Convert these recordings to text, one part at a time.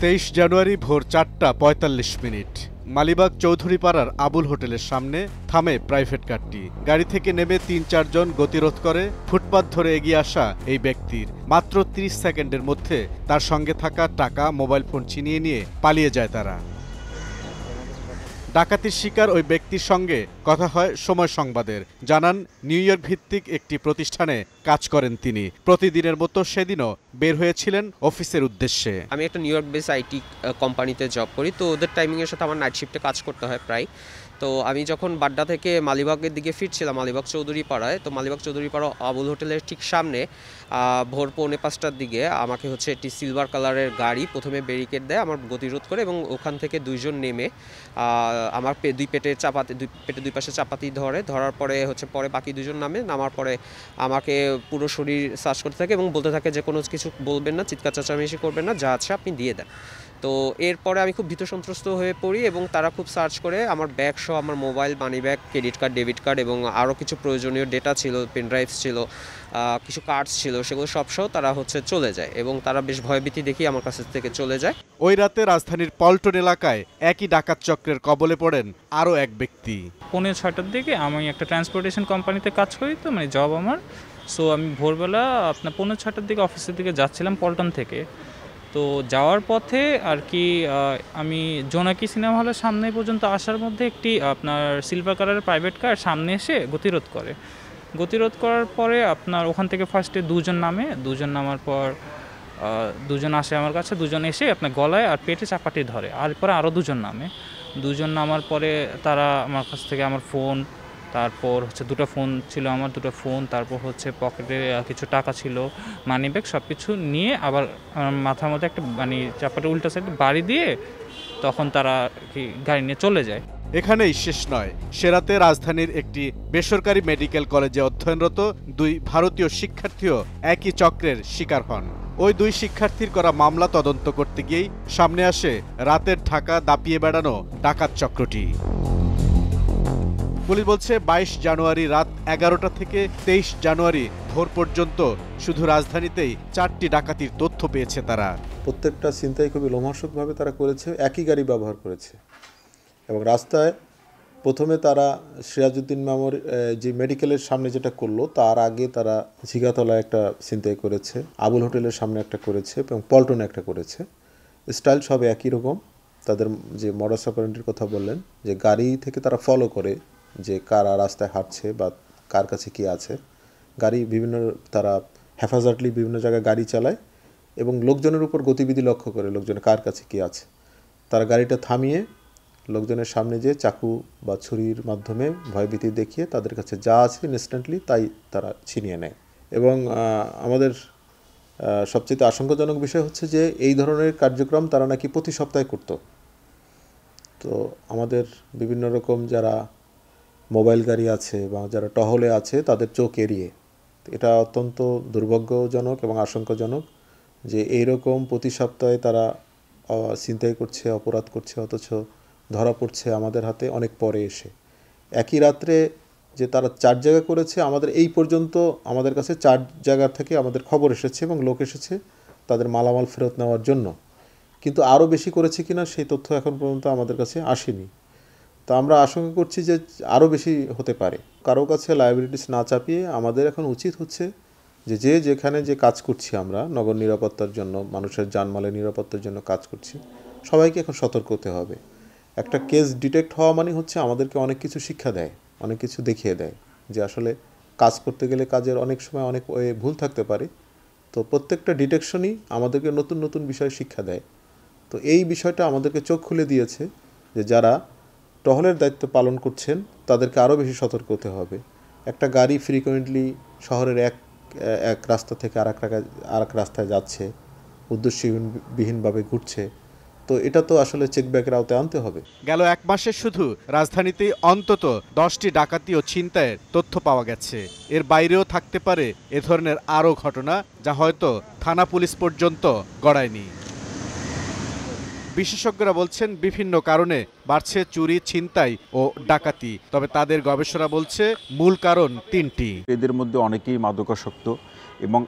23 জানুয়ারি ভোর ৪টা ৪৫ মিনিট মালিবাগ চৌধুরীপাড়ার আবুল হোটেলের সামনে থামে প্রাইভেট কারটি। গাড়ি থেকে নেমে ৩-৪ জন গতিরোধ করে ফুটপাত ধরে এগিয়ে আসা এই ব্যক্তির মাত্র ৩০ সেকেন্ডের মধ্যে তার সঙ্গে থাকা টাকা, মোবাইল ফোন ছিনিয়ে নিয়ে পালিয়ে যায় তারা। ডাকাতির শিকার ওই ব্যক্তির সঙ্গে কথা হয় সময় সংবাদের। জানান, নিউ ইয়র্ক ভিত্তিক একটি প্রতিষ্ঠানে কাজ করেন তিনি। প্রতিদিনের মতো সেদিনও বের হয়েছিলেন অফিসের উদ্দেশ্যে। আমি একটা নিউ ইয়র্ক বেস আইটি কোম্পানিতে জব করি, তো ওদের টাইমিংয়ের সাথে আমার নাইট শিফটে কাজ করতে হয় প্রায়। তো আমি যখন বাড্ডা থেকে মালিবাগের দিকে ফিরছিলাম, মালিবাগ চৌধুরীপাড়ায়, তো মালিবাগ চৌধুরীপাড়া আবুল হোটেলের ঠিক সামনে ভোর 4:45টার দিকে আমাকে হচ্ছে একটি সিলভার কালারের গাড়ি প্রথমে ব্যারিকেড দেয়, আমার গতিরোধ করে, এবং ওখান থেকে 2 জন নেমে আমার দুই পেটে দুই পাশে চাপাতি ধরার পরে হচ্ছে পরে বাকি 2 জন নামে, নামার পরে আমাকে পুরো শরীর সার্চ করতে থাকে এবং বলতে থাকে যে কোনো কিছু বলবেন না, চিৎকার চেঁচামেচি করবেন না, যা আছে আপনি দিয়ে দেন। তো এরপরে আমি খুব ভীত সন্ত্রস্ত হয়ে পড়ি এবং তারা খুব সার্চ করে আমার ব্যাগ সহ, আমার mobile, money bag, credit card, debit card এবং আরও কিছু প্রয়োজনীয় ডেটা ছিল, পেনড্রাইভস ছিল, কিছু কার্ডস ছিল, সেগুলো সবসহ তারা হচ্ছে চলে যায় এবং তারা বেশ ভয়ভীতি দেখিয়ে আমার কাছ থেকে চলে যায়। ওই রাতে রাজধানীর পল্টন এলাকায় একই ডাকাত চক্রের কবলে পড়েন আরও এক ব্যক্তি। 5:06টার দিকে আমি একটা ট্রান্সপোর্টেশন কোম্পানিতে কাজ করি, তো মানে জব আমার। সো আমি ভোরবেলা আপনার 5:06টার দিকে অফিসের দিকে যাচ্ছিলাম পল্টন থেকে। তো যাওয়ার পথে আর কি আমি জোনাকি সিনেমা হলের সামনে পর্যন্ত আসার মধ্যে একটি আপনার সিলভার কালারের প্রাইভেট কার সামনে এসে গতিরোধ করার পরে আপনার ওখান থেকে ফার্স্টে 2 জন নামে, 2 জন নামার পর 2 জন আসে আমার কাছে, 2 জন এসে আপনার গলায় আর পেটে চাপাটি ধরে। আর পরে আরও 2 জন নামে, 2 জন নামার পরে তারা আমার কাছ থেকে আমার ফোন, তারপর হচ্ছে 2টা ফোন ছিল আমার, 2টা ফোন, তারপর হচ্ছে পকেটে কিছু টাকা ছিল, মানি ব্যাগ, সব কিছু নিয়ে আবার মাথার মধ্যে একটা মানে চাপাটা উল্টা সাইড বাড়ি দিয়ে তখন তারা কি গাড়ি নিয়ে চলে যায়। এখানেই শেষ নয়। সেরাতে রাজধানীর একটি বেসরকারি মেডিকেল কলেজে অধ্যয়নরত 2 ভারতীয় শিক্ষার্থীও একই চক্রের শিকার হন। ওই 2 শিক্ষার্থীর করা মামলা তদন্ত করতে গিয়েই সামনে আসে রাতের ঢাকা দাপিয়ে বেড়ানো ডাকাত চক্রটি। পুলিশ বলছে 22 জানুয়ারি রাত 11টা থেকে 23 জানুয়ারি ভোর পর্যন্ত শুধু রাজধানীতেই 4টি ডাকাতির তথ্য পেয়েছে তারা। প্রত্যেকটা ছিনতাই খুবই লোমহর্ষকভাবে তারা করেছে, একই গাড়ি ব্যবহার করেছে এবং রাস্তায় প্রথমে তারা সিরাজউদ্দিন মামুর যে মেডিকেলের সামনে যেটা করলো, তার আগে তারা ঝিগাতলায় একটা ছিনতাই করেছে, আবুল হোটেলের সামনে একটা করেছে এবং পল্টনে একটা করেছে। স্টাইল সব একই রকম। তাদের যে মডাস অপারেন্ডির কথা বললেন, যে গাড়ি থেকে তারা ফলো করে যে কারা রাস্তায় হাঁটছে বা কার কাছে কি আছে, গাড়ি বিভিন্ন তারা হেফাজতলি বিভিন্ন জায়গায় গাড়ি চালায় এবং লোকজনের উপর গতিবিধি লক্ষ্য করে, লোকজনের কার কাছে কি আছে। তারা গাড়িটা থামিয়ে লোকজনের সামনে যেয়ে চাকু বা ছুরির মাধ্যমে ভয়ভীতি দেখিয়ে তাদের কাছে যা আছে ইনস্ট্যান্টলি তাই তারা ছিনিয়ে নেয়। এবং আমাদের সবচেয়ে আশঙ্কাজনক বিষয় হচ্ছে যে এই ধরনের কার্যক্রম তারা নাকি প্রতি সপ্তাহে করত। তো আমাদের বিভিন্ন রকম যারা মোবাইল গাড়ি আছে বা যারা টহলে আছে তাদের চোখ এড়িয়ে, এটা অত্যন্ত দুর্ভাগ্যজনক এবং আশঙ্কাজনক যে এইরকম প্রতি সপ্তাহে তারা ছিনতাই করছে, অপরাধ করছে, অথচ ধরা পড়ছে আমাদের হাতে অনেক পরে এসে। একই রাত্রে যে তারা 4 জায়গা করেছে, আমাদের এই পর্যন্ত আমাদের কাছে 4 জায়গা থেকে আমাদের খবর এসেছে এবং লোক এসেছে তাদের মালামাল ফেরত নেওয়ার জন্য, কিন্তু আরও বেশি করেছে কিনা সেই তথ্য এখন পর্যন্ত আমাদের কাছে আসেনি। তো আমরা আশঙ্কা করছি যে আরও বেশি হতে পারে। কারো কাছে লায়াবিলিটিস না চাপিয়ে আমাদের এখন উচিত হচ্ছে যে যেখানে যে কাজ করছি আমরা নগর নিরাপত্তার জন্য, মানুষের জানমালের নিরাপত্তার জন্য কাজ করছি, সবাইকে এখন সতর্ক হতে হবে। একটা কেস ডিটেক্ট হওয়া মানে হচ্ছে আমাদেরকে অনেক কিছু শিক্ষা দেয়, অনেক কিছু দেখিয়ে দেয় যে আসলে কাজ করতে গেলে কাজের অনেক সময় অনেক ওয়ে ভুল থাকতে পারে। তো প্রত্যেকটা ডিটেকশনই আমাদেরকে নতুন নতুন বিষয়ে শিক্ষা দেয়। তো এই বিষয়টা আমাদেরকে চোখ খুলে দিয়েছে যে যারা টহলের দায়িত্ব পালন করছেন তাদেরকে আরও বেশি সতর্ক হতে হবে। একটা গাড়ি ফ্রিকোয়েন্টলি শহরের এক রাস্তা থেকে আর এক রাস্তায় যাচ্ছে, উদ্দেশ্যহীনভাবে ঘুরছে, তো এটা তো আসলে চেকব্যাকের আওতায় আনতে হবে। গেল 1 মাসে শুধু রাজধানীতেই অন্তত 10টি ডাকাতি ও ছিনতাইয়ের তথ্য পাওয়া গেছে। এর বাইরেও থাকতে পারে এ ধরনের আরও ঘটনা, যা হয়তো থানা পুলিশ পর্যন্ত গড়ায়নি। বিশেষজ্ঞরা বলছেন বিভিন্ন কারণে বাড়ছে চুরি, ছিনতাই ও ডাকাতি। তবে তাদের গবেষণা বলছে মূল কারণ 3টি। এদের মধ্যে অনেকেই মাদকাসক্ত এবং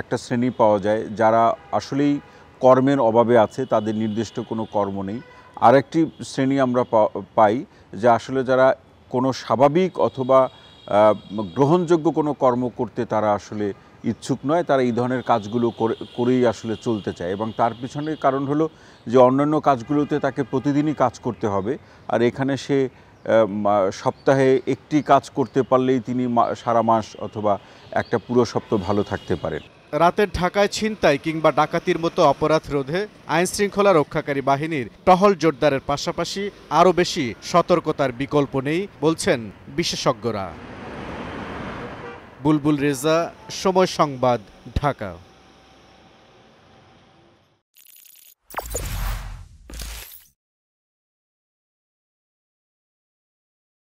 একটা শ্রেণী পাওয়া যায় যারা আসলেই কর্মের অভাবে আছে, তাদের নির্দিষ্ট কোনো কর্ম নেই। আরেকটি শ্রেণী আমরা পাই যে আসলে যারা কোনো স্বাভাবিক অথবা গ্রহণযোগ্য কোনো কর্ম করতে তারা আসলে ইচ্ছুক নয়, তারা এই ধরনের কাজগুলো করেই আসলে চলতে চায়। এবং তার পিছনে কারণ হলো যে অন্যান্য কাজগুলোতে তাকে প্রতিদিনই কাজ করতে হবে, আর এখানে সে সপ্তাহে একটি কাজ করতে পারলেই তিনি সারা মাস অথবা একটা পুরো সপ্তাহ ভালো থাকতে পারেন। রাতের ঢাকায় ছিনতাই কিংবা ডাকাতির মতো অপরাধ রোধে আইনশৃঙ্খলা রক্ষাকারী বাহিনীর টহল জোরদারের পাশাপাশি আরও বেশি সতর্কতার বিকল্প নেই বলছেন বিশেষজ্ঞরা। বুলবুল রেজা, সময় সংবাদ, ঢাকা।